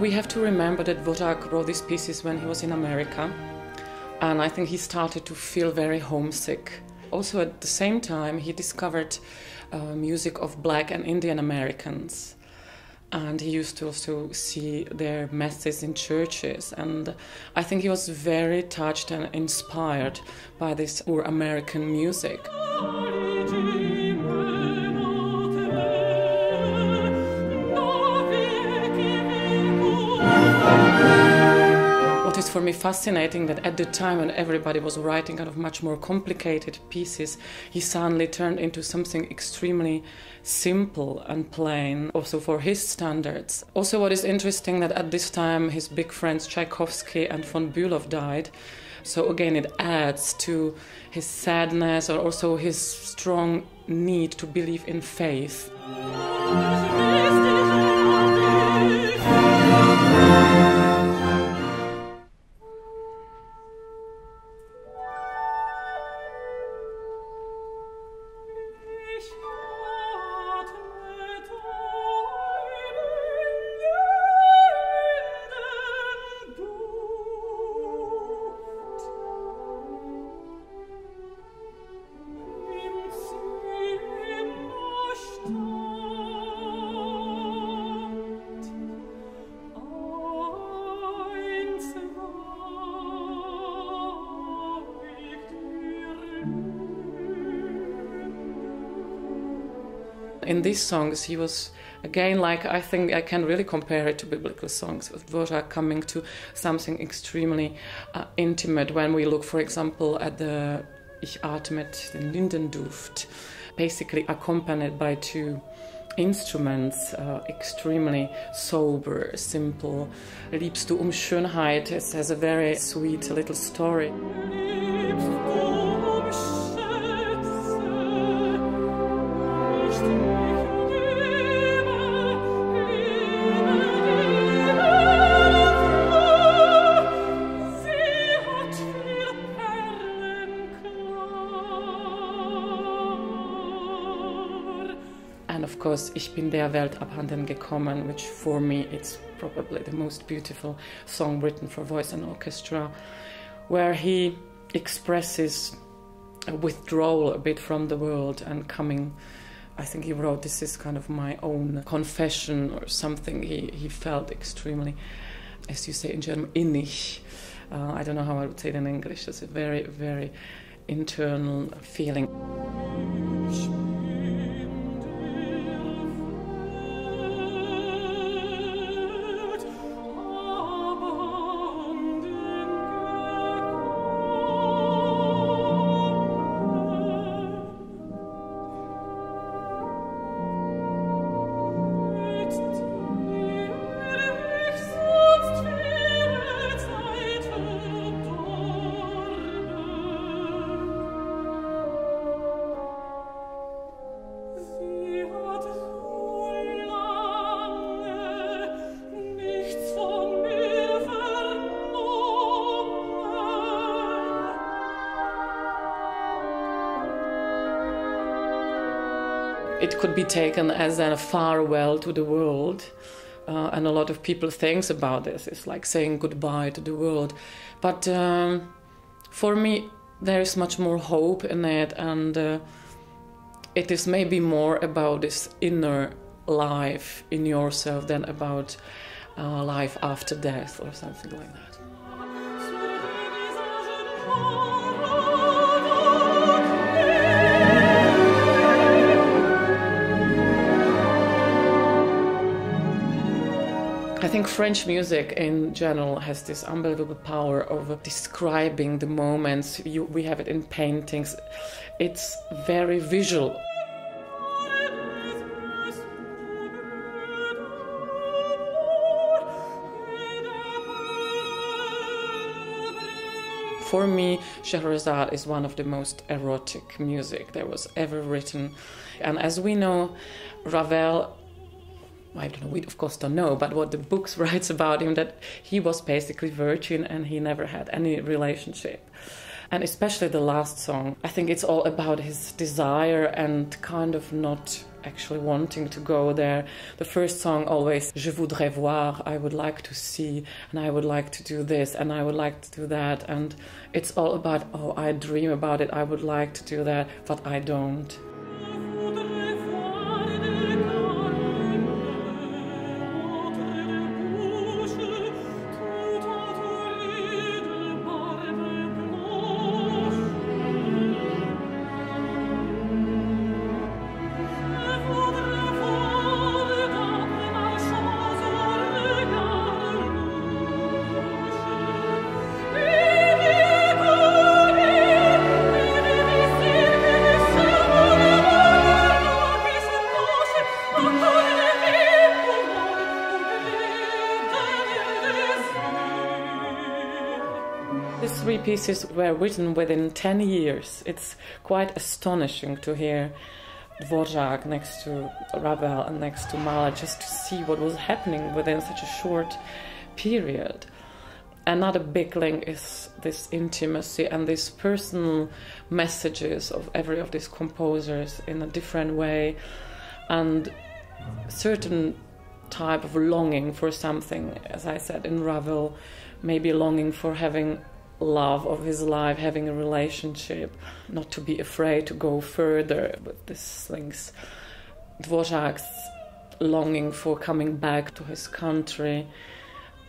We have to remember that Dvořák wrote these pieces when he was in America, and I think he started to feel very homesick. Also at the same time he discovered music of Black and Indian Americans, and he used to also see their masses in churches, and I think he was very touched and inspired by this American music. It's for me fascinating that at the time when everybody was writing kind of much more complicated pieces, he suddenly turned into something extremely simple and plain, also for his standards. Also what is interesting that at this time his big friends Tchaikovsky and von Bülow died, so again it adds to his sadness or also his strong need to believe in faith. In these songs he was, again, like, I think I can really compare it to biblical songs, with Dvořák coming to something extremely intimate. When we look, for example, at the Ich atmet den Lindenduft, basically accompanied by two instruments, extremely sober, simple. Liebst du um Schönheit, it has a very sweet little story. And of course, Ich bin der Welt abhandengekommen, which for me it's probably the most beautiful song written for voice and orchestra, where he expresses a withdrawal a bit from the world and coming, I think he wrote, this is kind of my own confession or something. He felt extremely, as you say in German, innig. I don't know how I would say it in English. It's a very, very internal feeling. It could be taken as a farewell to the world, and a lot of people think about this. It's like saying goodbye to the world. But for me, there is much more hope in it, and it is maybe more about this inner life in yourself than about life after death or something like that. I think French music in general has this unbelievable power of describing the moments. We have it in paintings. It's very visual. For me, Scheherazade is one of the most erotic music that was ever written. And as we know, Ravel, I don't know, we of course don't know, but what the books writes about him, that he was basically virgin and he never had any relationship. And especially the last song, I think it's all about his desire and kind of not actually wanting to go there. The first song always, Je voudrais voir, I would like to see, and I would like to do this, and I would like to do that. And it's all about, oh, I dream about it, I would like to do that, but I don't. The three pieces were written within 10 years. It's quite astonishing to hear Dvořák next to Ravel and next to Mahler, just to see what was happening within such a short period. Another big link is this intimacy and these personal messages of every of these composers in a different way, and certain type of longing for something, as I said in Ravel, maybe longing for having love of his life, having a relationship, not to be afraid to go further with these things. Dvořák's longing for coming back to his country,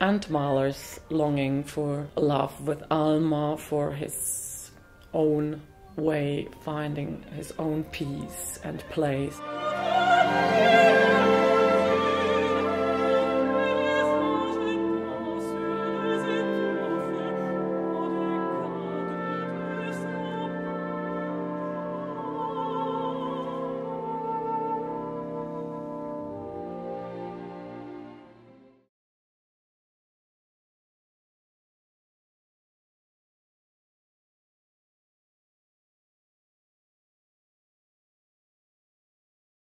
and Mahler's longing for love with Alma, for his own way, finding his own peace and place.